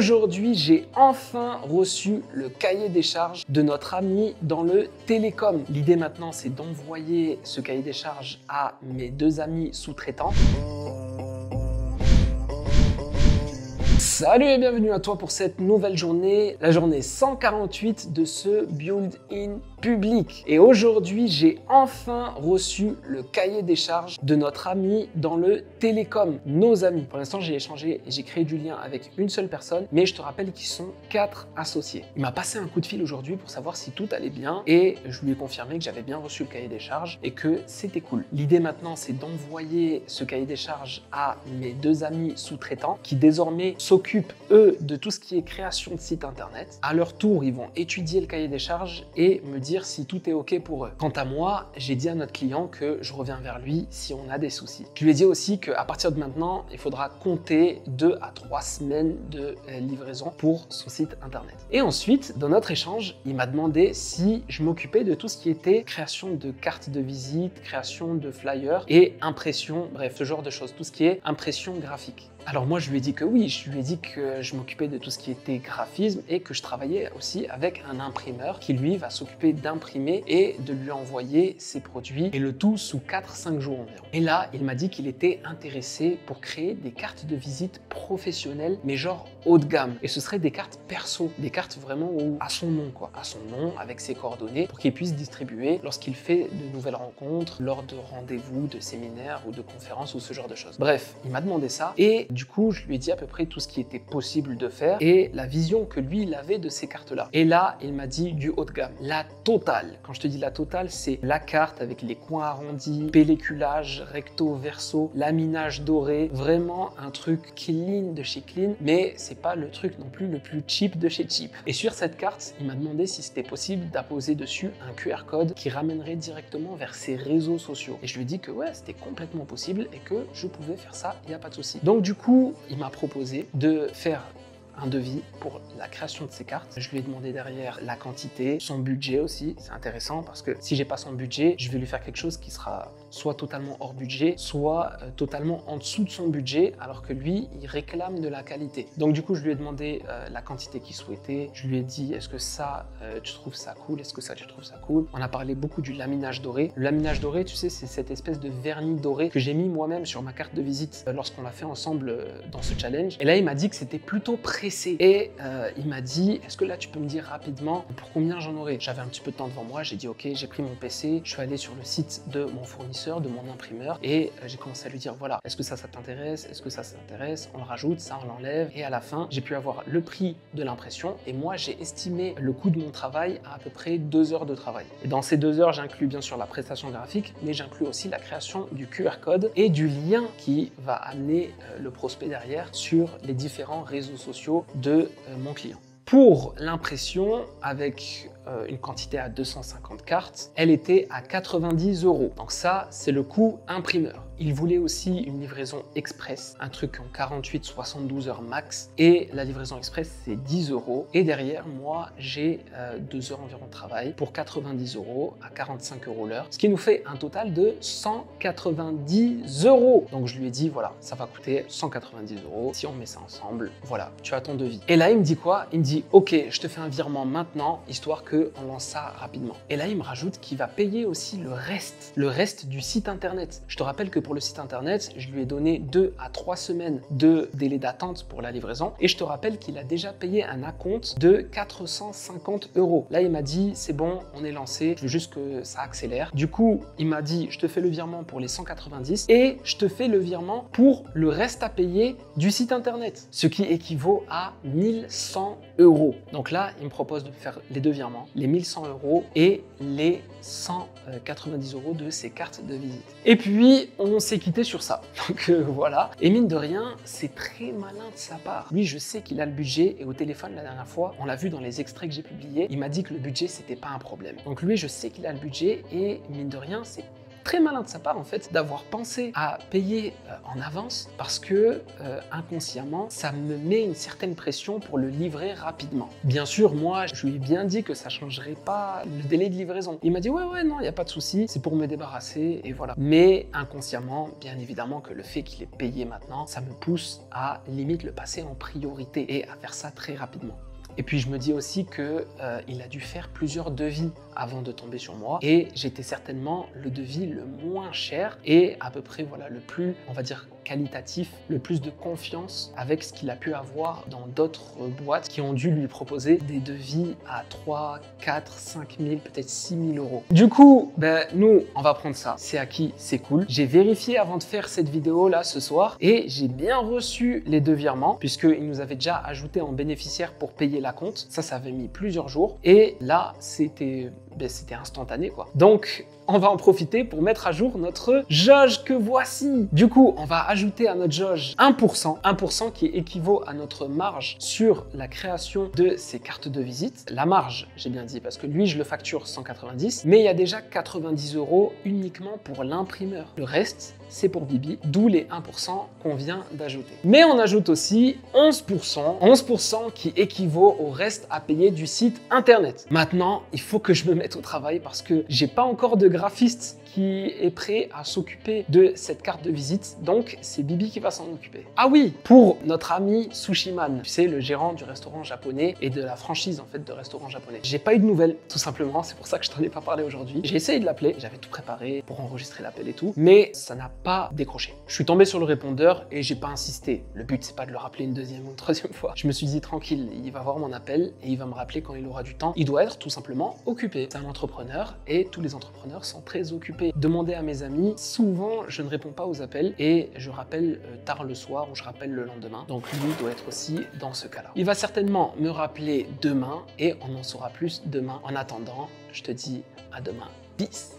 Aujourd'hui, j'ai enfin reçu le cahier des charges de notre ami dans le télécom. L'idée maintenant, c'est d'envoyer ce cahier des charges à mes deux amis sous-traitants. Salut et bienvenue à toi pour cette nouvelle journée, la journée 148 de ce build-in public. Et aujourd'hui, j'ai enfin reçu le cahier des charges de notre ami dans le télécom, nos amis. Pour l'instant, j'ai échangé et j'ai créé du lien avec une seule personne, mais je te rappelle qu'ils sont 4 associés. Il m'a passé un coup de fil aujourd'hui pour savoir si tout allait bien et je lui ai confirmé que j'avais bien reçu le cahier des charges et que c'était cool. L'idée maintenant, c'est d'envoyer ce cahier des charges à mes deux amis sous-traitants qui désormais s'occupent eux de tout ce qui est création de site internet. À leur tour, ils vont étudier le cahier des charges et me dire si tout est ok pour eux. Quant à moi, j'ai dit à notre client que je reviens vers lui si on a des soucis. Je lui ai dit aussi qu'à partir de maintenant, il faudra compter 2 à 3 semaines de livraison pour son site internet. Et ensuite, dans notre échange, il m'a demandé si je m'occupais de tout ce qui était création de cartes de visite, création de flyers et impression, bref, ce genre de choses, tout ce qui est impression graphique. Alors moi, je lui ai dit que oui, je lui ai dit que je m'occupais de tout ce qui était graphisme et que je travaillais aussi avec un imprimeur qui, lui, va s'occuper d'imprimer et de lui envoyer ses produits et le tout sous 4-5 jours environ. Et là, il m'a dit qu'il était intéressé pour créer des cartes de visite professionnelles, mais genre haut de gamme. Et ce seraient des cartes perso, des cartes vraiment à son nom, quoi. À son nom, avec ses coordonnées, pour qu'il puisse distribuer lorsqu'il fait de nouvelles rencontres, lors de rendez-vous, de séminaires ou de conférences ou ce genre de choses. Bref, il m'a demandé ça et du coup, je lui ai dit à peu près tout ce qui était possible de faire et la vision que lui, il avait de ces cartes-là. Et là, il m'a dit du haut de gamme. La totale. Quand je te dis la totale, c'est la carte avec les coins arrondis, pelliculage, recto, verso, laminage doré. Vraiment un truc clean de chez clean, mais c'est pas le truc non plus le plus cheap de chez cheap. Et sur cette carte, il m'a demandé si c'était possible d'apposer dessus un QR code qui ramènerait directement vers ses réseaux sociaux. Et je lui ai dit que ouais, c'était complètement possible et que je pouvais faire ça, il n'y a pas de souci. Donc du coup, il m'a proposé de faire un devis pour la création de ces cartes. Je lui ai demandé derrière la quantité, son budget aussi. C'est intéressant parce que si j'ai pas son budget, je vais lui faire quelque chose qui sera soit totalement hors budget, soit totalement en dessous de son budget, alors que lui, il réclame de la qualité. Donc du coup, je lui ai demandé la quantité qu'il souhaitait. Je lui ai dit, est-ce que ça, tu trouves ça cool? Est-ce que ça, tu trouves ça cool? On a parlé beaucoup du laminage doré. Le laminage doré, tu sais, c'est cette espèce de vernis doré que j'ai mis moi-même sur ma carte de visite lorsqu'on l'a fait ensemble dans ce challenge. Et là, il m'a dit que c'était plutôt pressé. Et il m'a dit, est-ce que là tu peux me dire rapidement pour combien j'en aurai? J'avais un petit peu de temps devant moi, j'ai dit ok, j'ai pris mon PC, je suis allé sur le site de mon fournisseur, de mon imprimeur et j'ai commencé à lui dire voilà, est-ce que ça, ça t'intéresse? Est-ce que ça, ça t'intéresse? On le rajoute, ça, on l'enlève et à la fin, j'ai pu avoir le prix de l'impression et moi, j'ai estimé le coût de mon travail à peu près 2 heures de travail. Et dans ces 2 heures, j'inclus bien sûr la prestation graphique, mais j'inclus aussi la création du QR code et du lien qui va amener le prospect derrière sur les différents réseaux sociaux de mon client. Pour l'impression, avec une quantité à 250 cartes, elle était à 90 €. Donc ça, c'est le coût imprimeur. Il voulait aussi une livraison express, un truc en 48-72 heures max. Et la livraison express, c'est 10 €. Et derrière, moi, j'ai 2 heures environ de travail pour 90 € à 45 € l'heure, ce qui nous fait un total de 190 €. Donc je lui ai dit, voilà, ça va coûter 190 € si on met ça ensemble. Voilà, tu as ton devis. Et là, il me dit quoi? Il me dit, ok, je te fais un virement maintenant, histoire qu'on lance ça rapidement. Et là, il me rajoute qu'il va payer aussi le reste du site internet. Je te rappelle que pour le site internet, je lui ai donné 2 à 3 semaines de délai d'attente pour la livraison. Et je te rappelle qu'il a déjà payé un acompte de 450 €. Là, il m'a dit, c'est bon, on est lancé, je veux juste que ça accélère. Du coup, il m'a dit, je te fais le virement pour les 190 et je te fais le virement pour le reste à payer du site internet, ce qui équivaut à 1100 €. Donc là, il me propose de faire les deux virements, les 1100 € et les 190 € de ces cartes de visite. Et puis, on s'est quitté sur ça. Donc voilà. Et mine de rien, c'est très malin de sa part. Lui, je sais qu'il a le budget et au téléphone, la dernière fois, on l'a vu dans les extraits que j'ai publiés, il m'a dit que le budget, c'était pas un problème. Donc lui, je sais qu'il a le budget et mine de rien, c'est très malin de sa part en fait d'avoir pensé à payer en avance parce que inconsciemment ça me met une certaine pression pour le livrer rapidement. Bien sûr, moi je lui ai bien dit que ça changerait pas le délai de livraison. Il m'a dit ouais non, il n'y a pas de souci, c'est pour me débarrasser et voilà. Mais inconsciemment, bien évidemment que le fait qu'il ait payé maintenant, ça me pousse à limite le passer en priorité et à faire ça très rapidement. Et puis je me dis aussi que il a dû faire plusieurs devis avant de tomber sur moi et j'étais certainement le devis le moins cher et à peu près voilà le plus, on va dire, qualitatif, le plus de confiance avec ce qu'il a pu avoir dans d'autres boîtes qui ont dû lui proposer des devis à 3, 4, 5 000, peut-être 6 000 euros. Du coup, ben, nous, on va prendre ça. C'est acquis, c'est cool. J'ai vérifié avant de faire cette vidéo-là ce soir et j'ai bien reçu les deux virements puisqu'il nous avait déjà ajouté en bénéficiaire pour payer la compte. Ça avait mis plusieurs jours et là, c'était instantané, quoi. Donc, on va en profiter pour mettre à jour notre jauge que voici. Du coup, on va ajouter à notre jauge 1%, 1% qui équivaut à notre marge sur la création de ces cartes de visite. La marge, j'ai bien dit, parce que lui, je le facture 190, mais il y a déjà 90 euros uniquement pour l'imprimeur. Le reste, c'est pour Bibi, d'où les 1% qu'on vient d'ajouter. Mais on ajoute aussi 11%, 11% qui équivaut au reste à payer du site internet. Maintenant, il faut que je me mette au travail parce que j'ai pas encore de graphiste qui est prêt à s'occuper de cette carte de visite, donc c'est Bibi qui va s'en occuper. Ah oui, pour notre ami Sushiman, tu sais, le gérant du restaurant japonais et de la franchise en fait de restaurant japonais. J'ai pas eu de nouvelles, tout simplement, c'est pour ça que je t'en ai pas parlé aujourd'hui. J'ai essayé de l'appeler, j'avais tout préparé pour enregistrer l'appel et tout, mais ça n'a pas décroché. Je suis tombé sur le répondeur et j'ai pas insisté. Le but c'est pas de le rappeler une deuxième ou une troisième fois. Je me suis dit tranquille, il va voir mon appel et il va me rappeler quand il aura du temps. Il doit être tout simplement occupé. C'est un entrepreneur et tous les entrepreneurs sont très occupés. Demander à mes amis, souvent je ne réponds pas aux appels et je rappelle tard le soir ou je rappelle le lendemain. Donc lui doit être aussi dans ce cas-là. Il va certainement me rappeler demain et on en saura plus demain. En attendant, je te dis à demain. Peace.